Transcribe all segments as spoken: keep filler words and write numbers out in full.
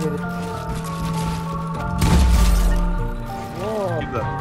complicated. Whoa. Keep that.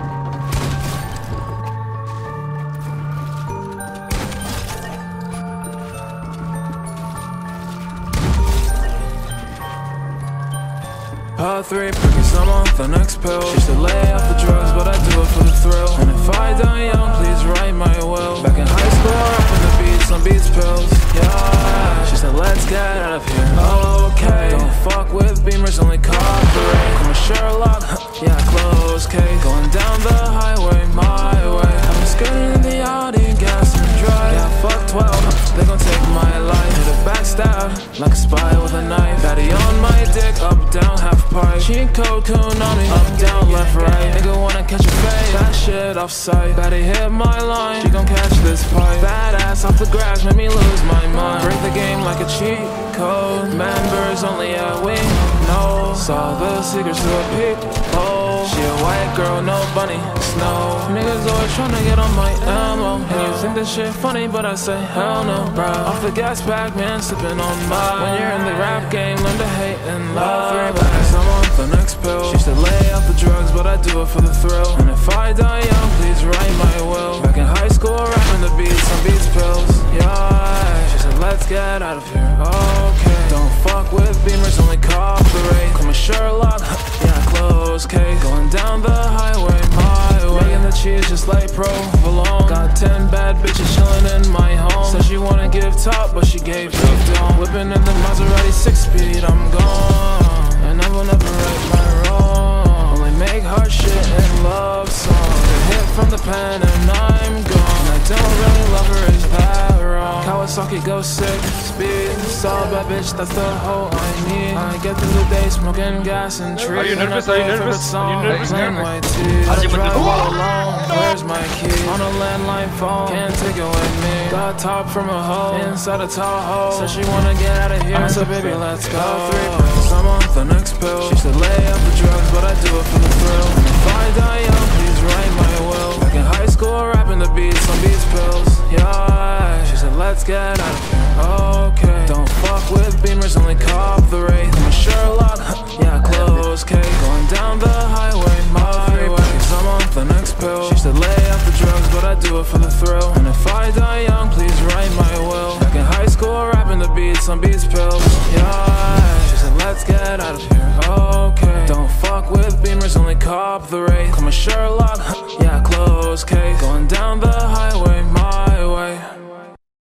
Part three, because I'm off the next pill. She should lay off the drugs, but I do it for the thrill. And if I die young, please write my will. Back in high school, up on the beats, on beats pills. Yeah. She said, let's get out of here. Oh, okay. Don't fuck with beamers, only cooperate. Call me Sherlock, yeah, close case. Going down the highway, my way. I'm skirting in the Audi, gas and drive. Yeah, fuck twelve, they gon' take my life. Hit a backstab, like a spy with a knife. Daddy on my dick, up, down, half pipe. Cheat code, Konami, up, down, left, right. Nigga wanna catch a fade, that shit off sight. Daddy hit my line, she gon' catch this pipe. That ass off the grass, made me lose my mind. Break the game like a cheat code. Members only a week, no. Saw the secrets to a peak, oh. She a white girl, no bunny, snow. Niggas always tryna get on my ammo. And you think this shit funny, but I say hell no, bro. Off the gas pack, man, sippin' on my. When you're in the rap game, learn to hate and love. Because I'm on the next pill. She should lay off the drugs, but I do it for the thrill. And if I die young, please write my will. Back in high school, rapping the beats on beats pills, yeah. She said, let's get out of here, okay. Don't fuck with beamers, only cooperate. Call me Sherlock, yeah, close case. Going down the highway, my way. Making the cheese just like Provolone. Got ten bad bitches chillin' in my home. Said she wanna give top, but she gave big dome. Whippin' in the Maserati six-speed, I'm gone. And I will never right my wrong. Only make hard shit and love songs. A hit from the pen and I'm gone. I don't really love her, is that wrong? Kawasaki go sick, speed. Saw bad bitch, that's the hoe I need. I get through the day smoking gas and trees. Are you nervous? Are you nervous? Are you nervous? I drive all alone, where's my key? On a landline phone, can't take it with me. Got top from a hoe, inside a Tahoe. Said she wanna get out of here, so baby let's go. I'm on the next pill. She said lay up the drugs, but I do it for the thrill. And if I die young, please write my will. Back in high school, rapping the beats on beats pills, yeah. She said let's get out of here, okay. Don't fuck with beamers, only cooperate. I'm a Sherlock, yeah, close case. Going down the highway, my way. Cause I'm on the next pill. She said lay off the drugs, but I do it for the thrill. And if I die young, please write my will. Back in high school, rapping the beats on beats pills, yeah. She said let's get out of here, okay. Don't fuck with beamers, only cooperate. Call me Sherlock, yeah, close case. Going down the highway, my way.